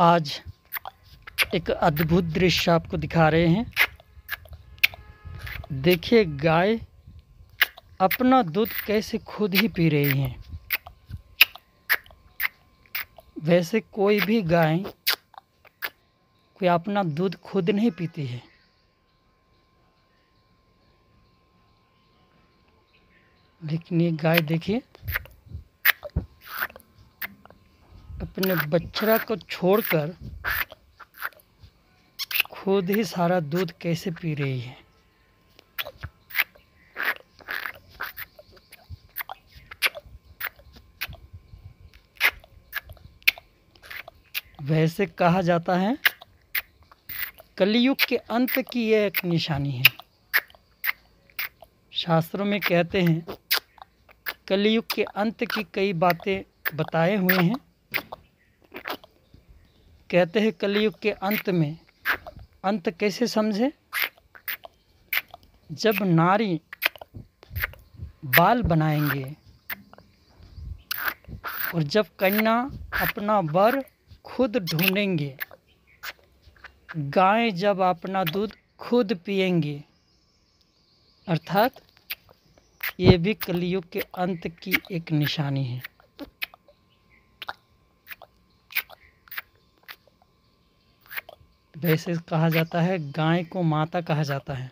आज एक अद्भुत दृश्य आपको दिखा रहे हैं। देखिए गाय अपना दूध कैसे खुद ही पी रही हैं। वैसे कोई भी गाय कोई अपना दूध खुद नहीं पीती है। लेकिन ये गाय देखिए अपने बछड़ा को छोड़कर खुद ही सारा दूध कैसे पी रही है। वैसे कहा जाता है कलयुग के अंत की यह एक निशानी है। शास्त्रों में कहते हैं कलयुग के अंत की कई बातें बताए हुए हैं। कहते हैं कलयुग के अंत में, अंत कैसे समझे, जब नारी बाल बनाएंगे और जब कन्या अपना वर खुद ढूंढेंगे, गाय जब अपना दूध खुद पिएंगे, अर्थात ये भी कलयुग के अंत की एक निशानी है। वैसे कहा जाता है गाय को माता कहा जाता है।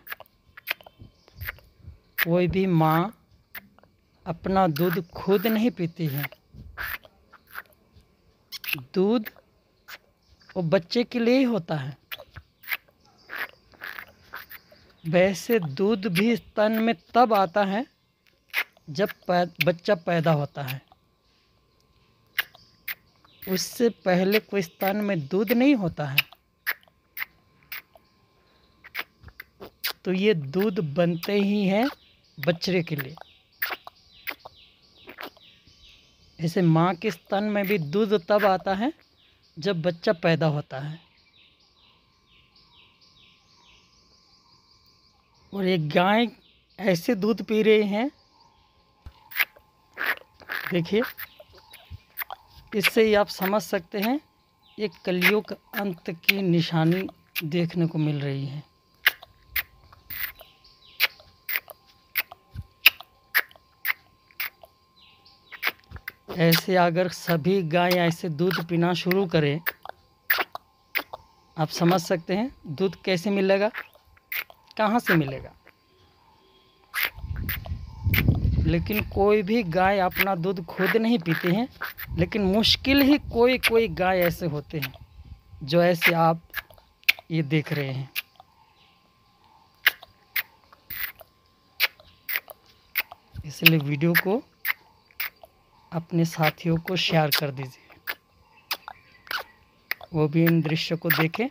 कोई भी माँ अपना दूध खुद नहीं पीती है। दूध वो बच्चे के लिए ही होता है। वैसे दूध भी स्तन में तब आता है जब बच्चा पैदा होता है। उससे पहले कोई स्तन में दूध नहीं होता है। तो ये दूध बनते ही हैं बच्चे के लिए। ऐसे माँ के स्तन में भी दूध तब आता है जब बच्चा पैदा होता है। और ये गाय ऐसे दूध पी रही हैं। देखिए, इससे ही आप समझ सकते हैं ये कलयुग के अंत की निशानी देखने को मिल रही है। ऐसे अगर सभी गाय ऐसे दूध पीना शुरू करें, आप समझ सकते हैं दूध कैसे मिलेगा, कहाँ से मिलेगा। लेकिन कोई भी गाय अपना दूध खुद नहीं पीती हैं। लेकिन मुश्किल ही कोई गाय ऐसे होते हैं जो ऐसे आप ये देख रहे हैं। इसलिए वीडियो को अपने साथियों को शेयर कर दीजिए, वो भी इन दृश्यों को देखें।